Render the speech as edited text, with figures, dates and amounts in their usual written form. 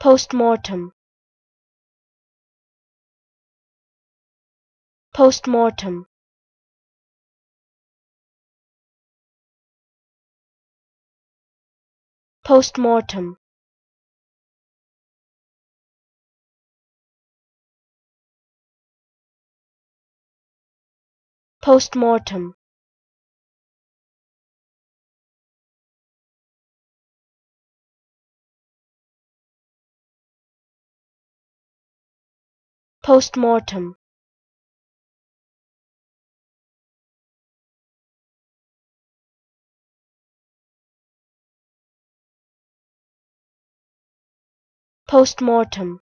Post mortem. Post mortem. Post mortem. Post mortem. Post mortem. Post mortem.